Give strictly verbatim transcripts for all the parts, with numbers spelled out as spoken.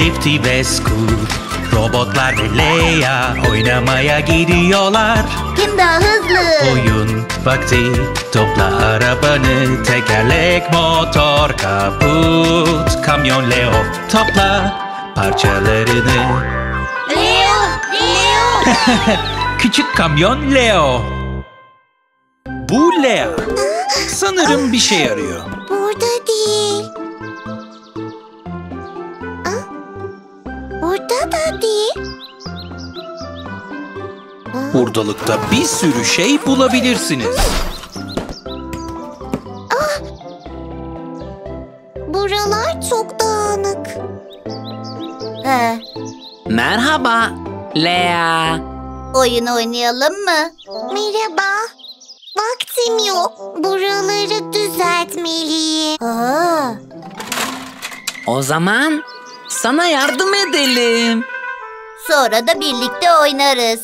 Lifty ve Scoop, robotlar ve Lea oynamaya gidiyorlar. Kim daha hızlı? Oyun vakti, topla arabanı, tekerlek, motor, kaput, kamyon Leo, topla parçalarını. Leo, Leo. Küçük kamyon Leo. Bu Lea. Sanırım bir şey arıyor. Burada değil. Burada da değil. Hurdalıkta bir sürü şey bulabilirsiniz. Ah! Buralar çok dağınık. He. Merhaba Lea. Oyun oynayalım mı? Merhaba. Vaktim yok. Buraları düzeltmeliyim. Aa. O zaman sana yardım edelim. Sonra da birlikte oynarız.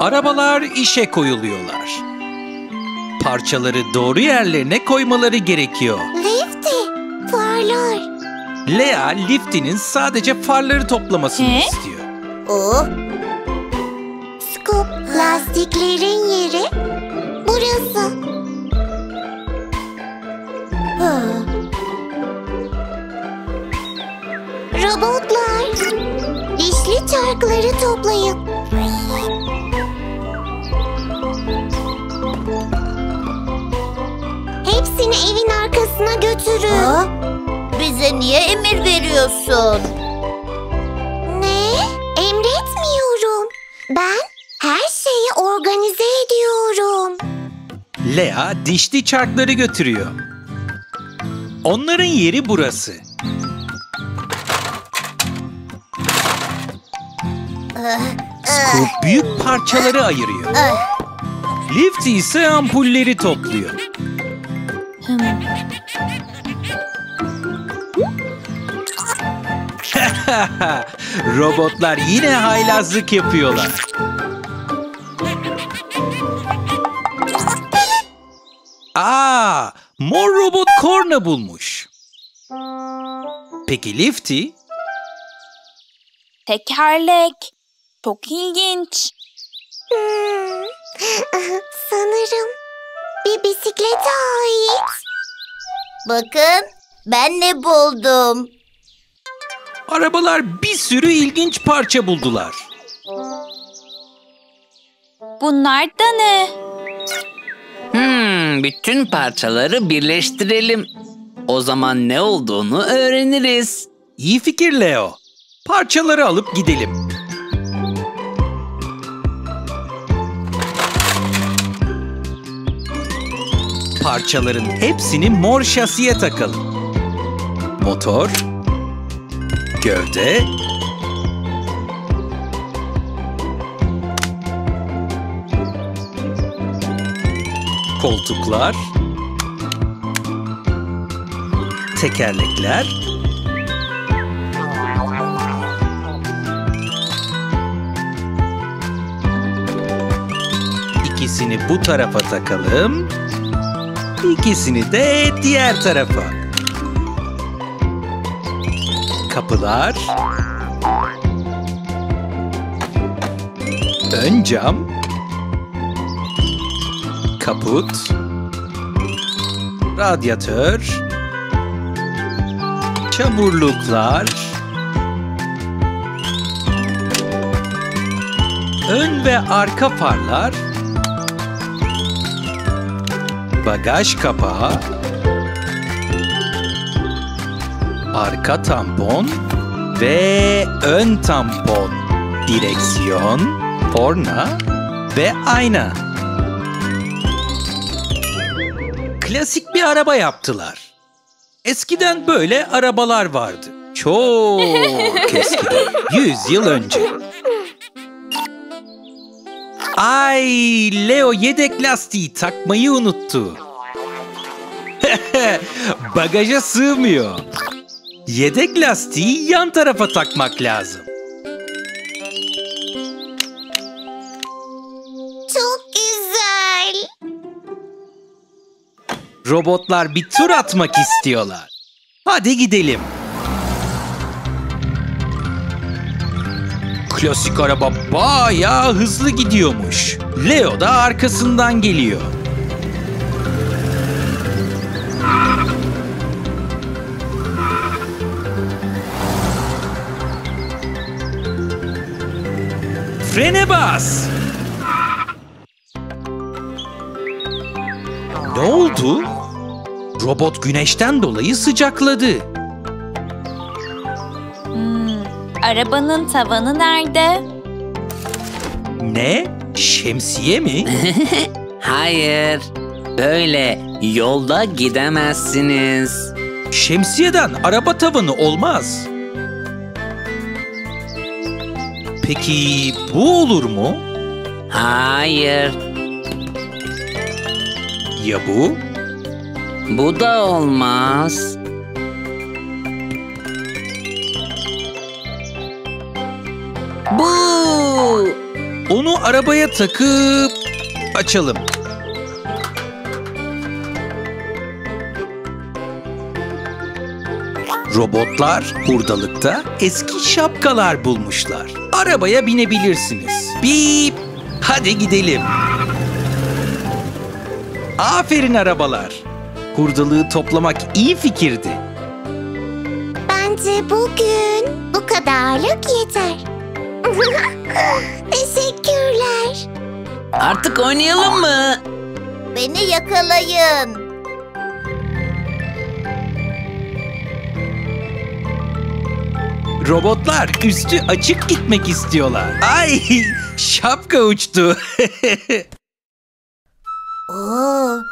Arabalar işe koyuluyorlar. Parçaları doğru yerlerine koymaları gerekiyor. Lifty, farlar. Lea, Lifty'nin sadece farları toplamasını He? istiyor. Oh. Scoop, lastiklerin yeri burası. Ha. Robotlar, dişli çarkları toplayın. Hepsini evin arkasına götürün. Ha? Bize niye emir veriyorsun? Ne? Emretmiyorum. Ben her şeyi organize ediyorum. Lea dişli çarkları götürüyor. Onların yeri burası. Scoop büyük parçaları ayırıyor. Lifty ise ampulleri topluyor. Robotlar yine haylazlık yapıyorlar. Aa, mor robot korna bulmuş. Peki Lifty? Tekerlek. Çok ilginç. Hmm. Sanırım bir bisiklete ait. Bakın ben ne buldum. Arabalar bir sürü ilginç parça buldular. Bunlar da ne? Hmm, bütün parçaları birleştirelim. O zaman ne olduğunu öğreniriz. İyi fikir Leo. Parçaları alıp gidelim. Parçaların hepsini mor şasiye takalım. Motor, gövde, koltuklar, tekerlekler, ikisini bu tarafa takalım. İkisini de diğer tarafa. Kapılar, ön cam, kaput, radyatör, çamurluklar, ön ve arka farlar, bagaj kapağı, arka tampon ve ön tampon, direksiyon, korna ve ayna. Klasik bir araba yaptılar. Eskiden böyle arabalar vardı. Çok eskiden, yüz yıl önce. Ay, Leo yedek lastiği takmayı unuttu. Bagaja sığmıyor. Yedek lastiği yan tarafa takmak lazım. Çok güzel. Robotlar bir tur atmak istiyorlar. Hadi gidelim. Klasik araba bayağı hızlı gidiyormuş. Leo da arkasından geliyor. Frene bas! Ne oldu? Robot güneşten dolayı sıcakladı. Hmm, arabanın tavanı nerede? Ne? Şemsiye mi? Hayır. Böyle yolda gidemezsiniz. Şemsiyeden araba tavanı olmaz. Peki bu olur mu? Hayır. Ya bu? Bu da olmaz. Bu! Onu arabaya takıp açalım. Robotlar hurdalıkta eski şapkalar bulmuşlar. Arabaya binebilirsiniz. Bip! Hadi gidelim. Aferin arabalar. Hurdalığı toplamak iyi fikirdi. Bence bugün bu kadarlık yeter. Teşekkürler. Artık oynayalım mı? Beni yakalayın. Robotlar üstü açık gitmek istiyorlar. Ay, şapka uçtu. Oo.